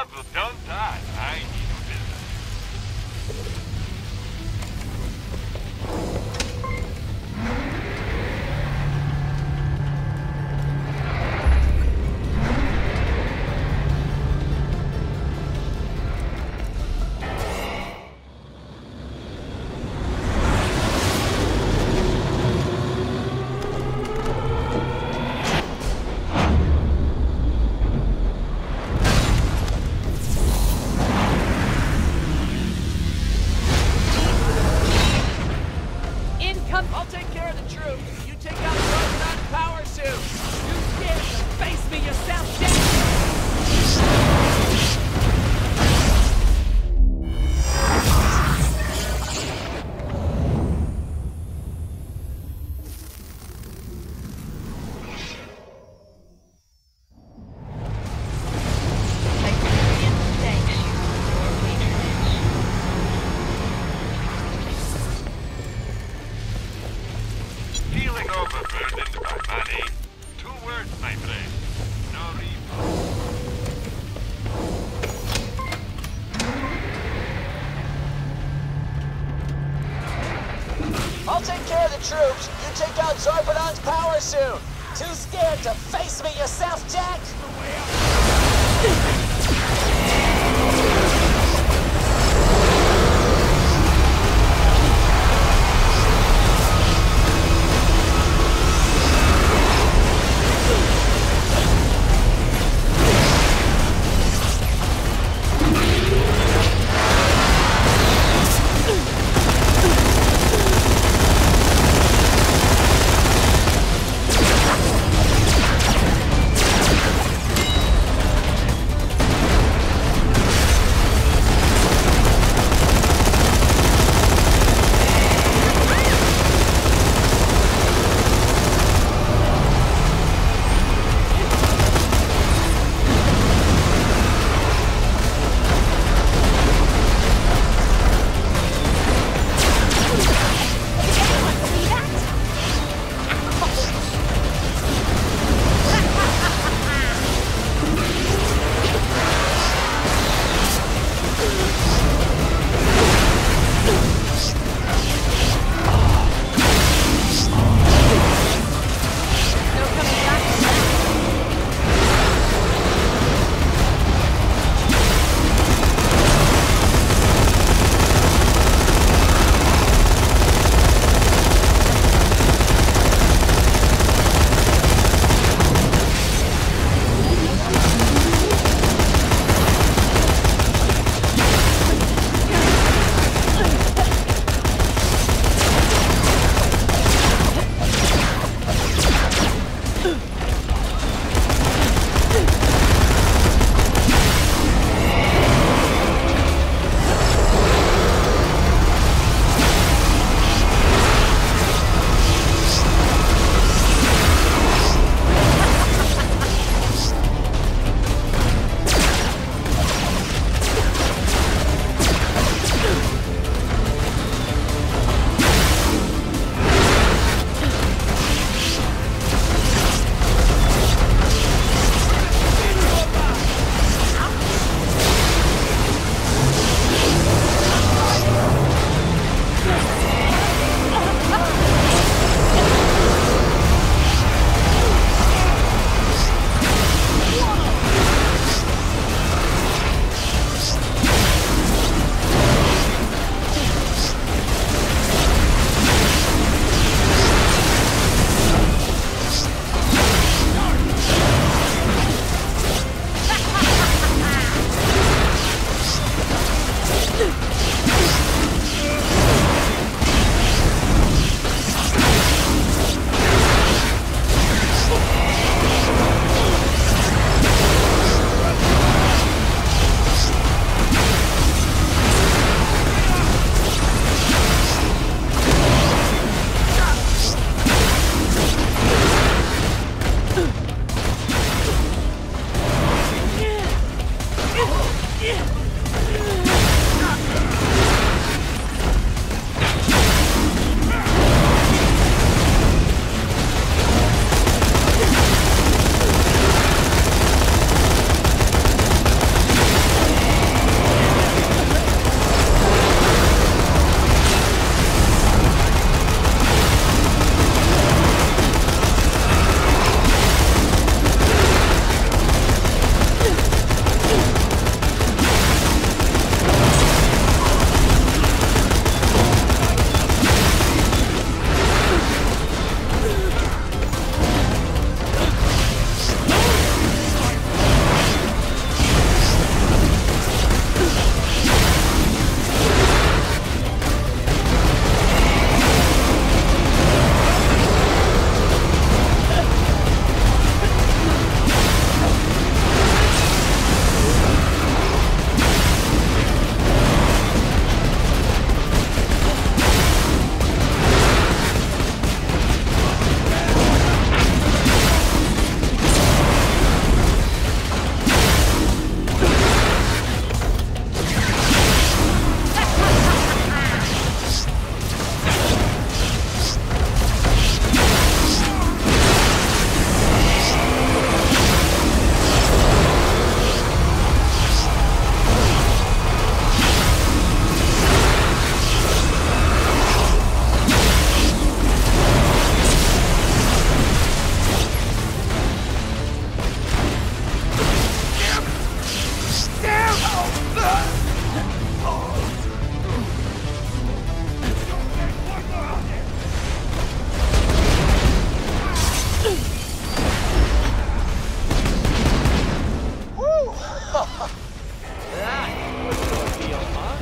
Travel, don't die. I need a troops, you take out Zarpedon's power soon! Too scared to face me yourself, Jack? That was no deal, huh?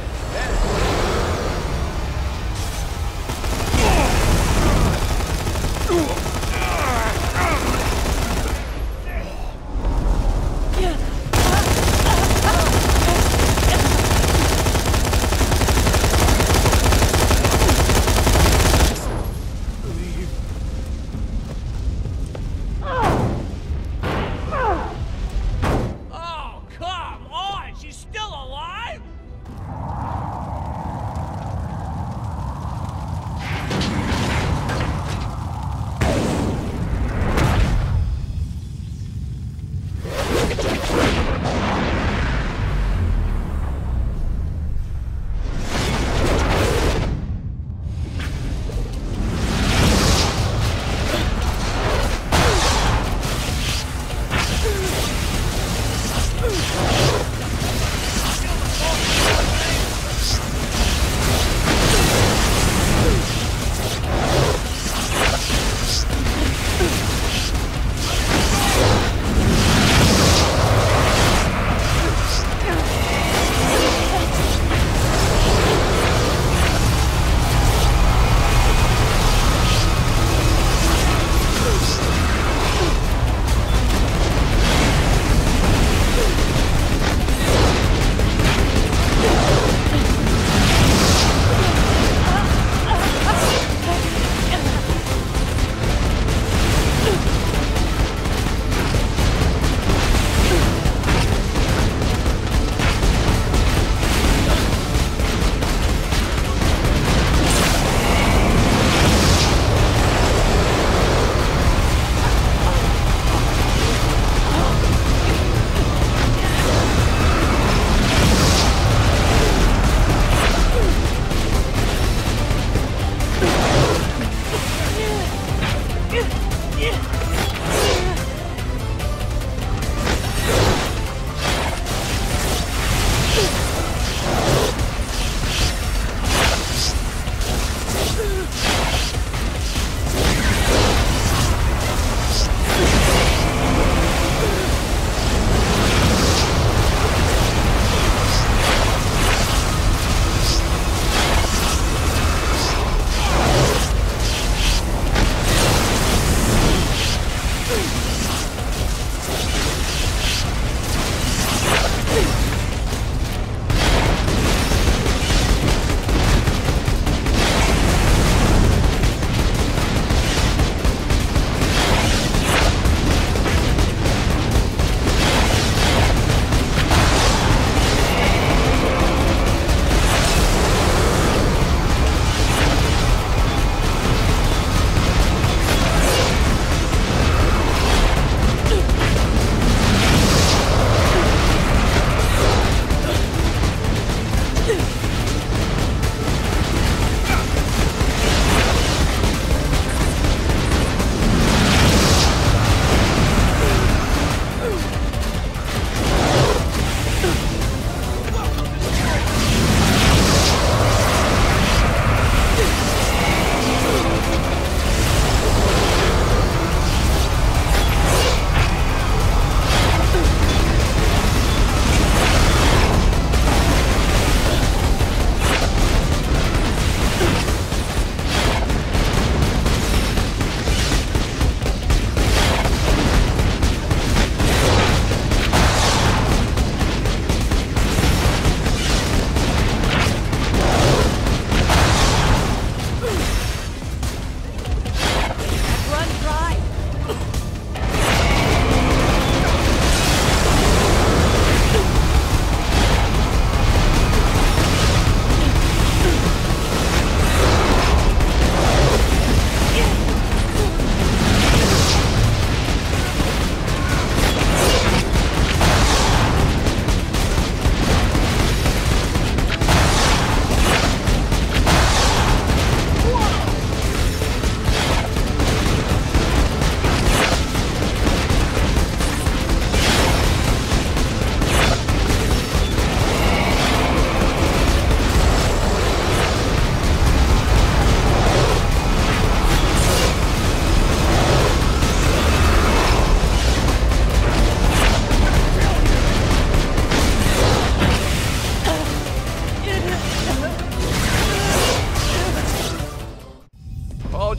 Oh, come on!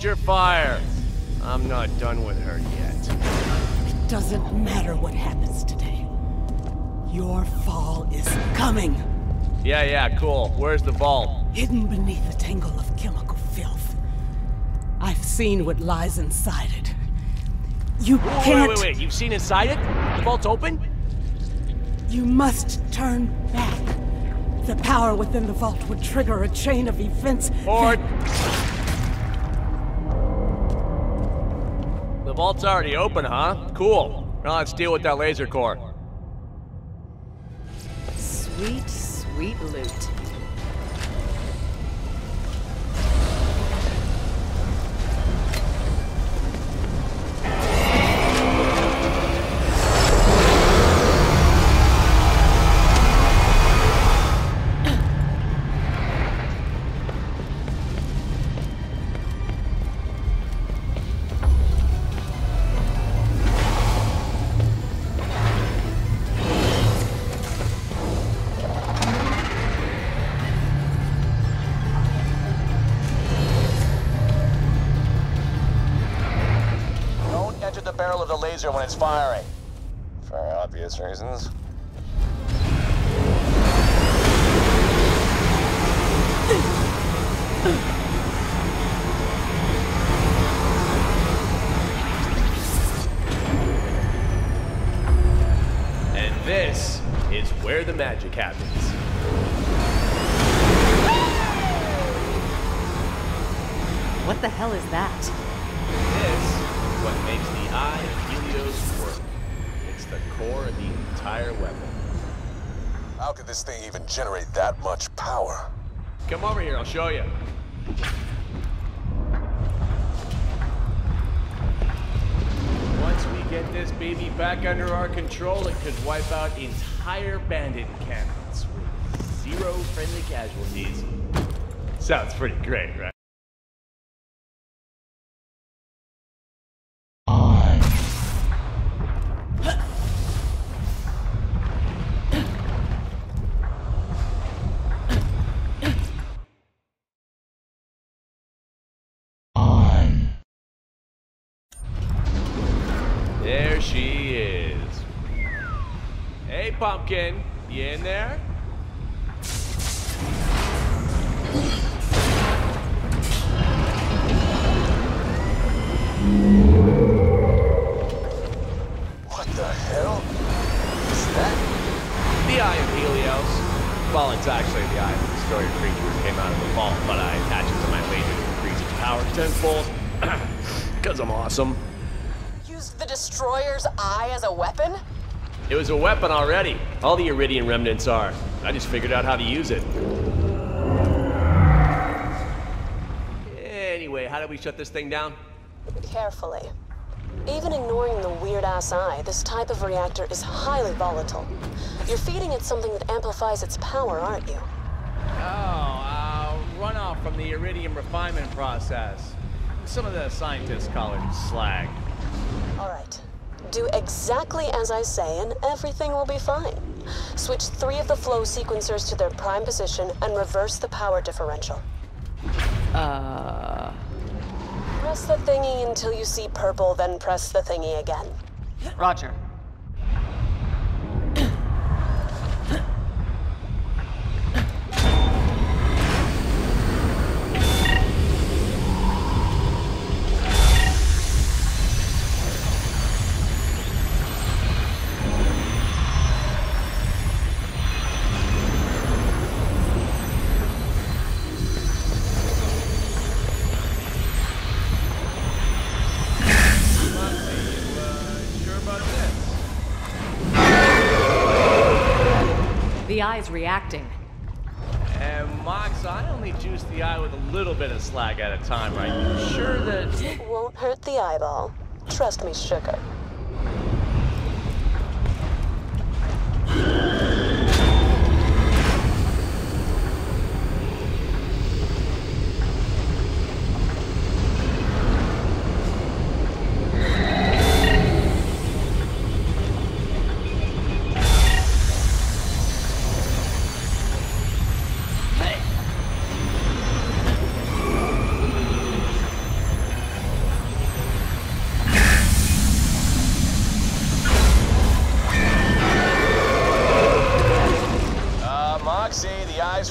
your fire. I'm not done with her yet. It doesn't matter what happens today. Your fall is coming. Yeah, cool. Where's the vault? Hidden beneath a tangle of chemical filth. I've seen what lies inside it. You can't... Wait. You've seen inside it? The vault's open? You must turn back. The power within the vault would trigger a chain of events... Board! The vault's already open, huh? Cool. Now let's deal with that laser core. Sweet, sweet loot. When it's firing, for obvious reasons. And this is where the magic happens. What the hell is that? This is what makes the eye of Helios work. It's the core of the entire weapon. How could this thing even generate that much power? Come over here, I'll show you. Once we get this baby back under our control, it could wipe out entire bandit encampments with zero friendly casualties. Sounds pretty great, right? She is. Hey, Pumpkin, you in there? What the hell is that? The Eye of Helios. Well, it's actually the Eye of the Destroyer creature that came out of the vault, but I attached it to my laser to increase its power tenfold. Because I'm awesome. The Destroyer's eye as a weapon? It was a weapon already. All the iridium remnants are. I just figured out how to use it. Anyway, how do we shut this thing down? Carefully. Even ignoring the weird-ass eye, this type of reactor is highly volatile. You're feeding it something that amplifies its power, aren't you? Runoff from the iridium refinement process. Some of the scientists call it slag. All right. Do exactly as I say, and everything will be fine. Switch 3 of the flow sequencers to their prime position and reverse the power differential. Press the thingy until you see purple, then press the thingy again. Roger. The eye is reacting. And Moxxi, I only juice the eye with a little bit of slag at a time, right? You sure that... It won't hurt the eyeball. Trust me, sugar.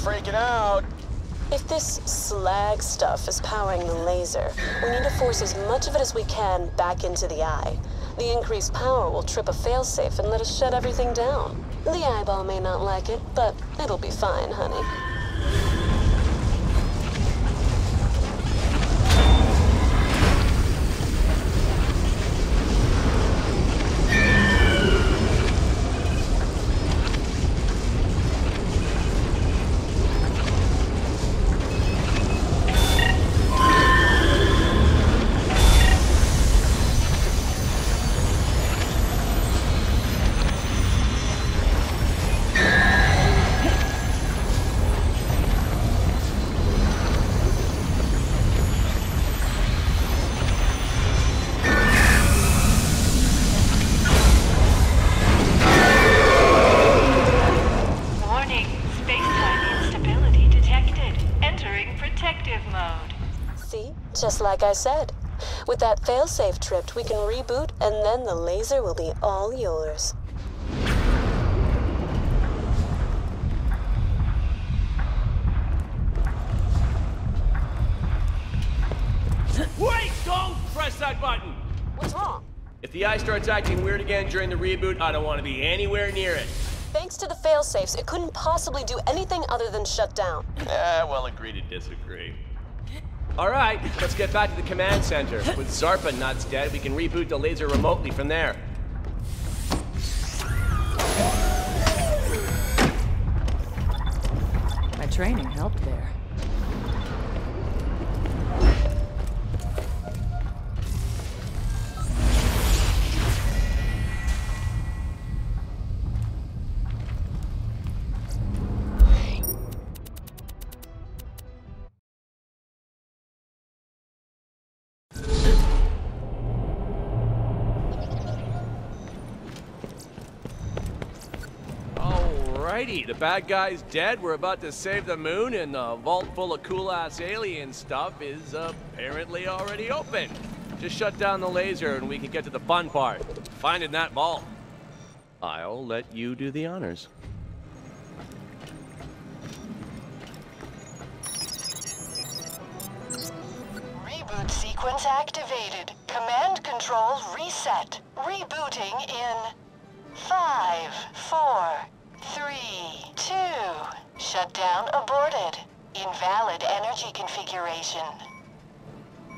freaking out. If this slag stuff is powering the laser, we need to force as much of it as we can back into the eye. The increased power will trip a failsafe and let us shut everything down. The eyeball may not like it, but it'll be fine, honey. Just like I said, with that failsafe tripped, we can reboot and then the laser will be all yours. Wait! Don't press that button! What's wrong? If the eye starts acting weird again during the reboot, I don't want to be anywhere near it. Thanks to the failsafes, it couldn't possibly do anything other than shut down. Well, agree to disagree. All right, let's get back to the command center. With Zarpedon's dead, we can reboot the laser remotely from there. My training helped there. The bad guy's dead, we're about to save the moon, and the vault full of cool-ass alien stuff is apparently already open. Just shut down the laser and we can get to the fun part, finding that vault. I'll let you do the honors. Reboot sequence activated. Command controls reset. Rebooting in 5, 4, 3, 2, shutdown aborted. Invalid energy configuration.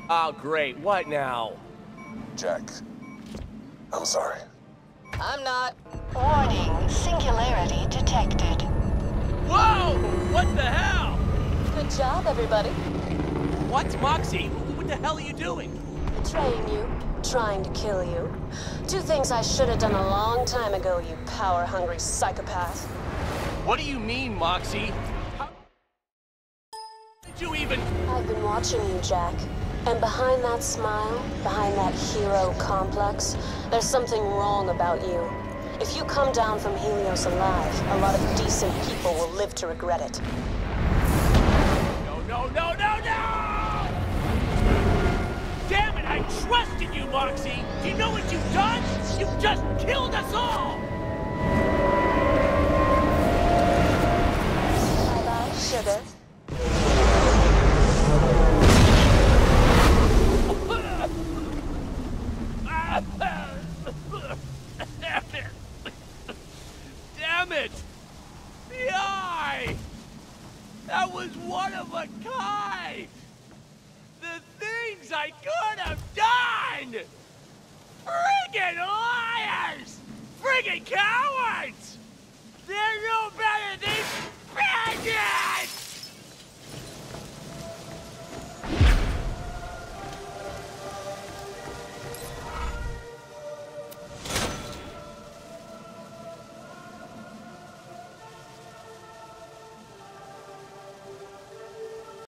Oh, great. What now? Jack, I'm sorry. I'm not. Warning, singularity detected. Whoa! What the hell? Good job, everybody. What, Moxxi? What the hell are you doing? Betraying you. Trying to kill you. Two things I should have done a long time ago, you power-hungry psychopath. What do you mean, Moxxi? How did you even... I've been watching you, Jack. And behind that smile, behind that hero complex, there's something wrong about you. If you come down from Helios alive, a lot of decent people will live to regret it. No, no, no, no, no! I trusted you, Moxxi! Do you know what you've done? You've just killed us all! Bye-bye, sugar. Damn it! Damn it! The eye! That was one of a kind! The things I could have done! Friggin' liars! Friggin' cowards! They're no better than